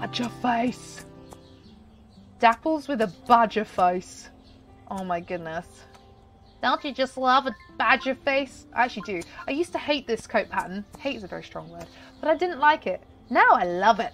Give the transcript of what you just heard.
Badger face. Dapples with a badger face. Oh my goodness. Don't you just love a badger face? I actually do. I used to hate this coat pattern. Hate is a very strong word, but I didn't like it. Now I love it.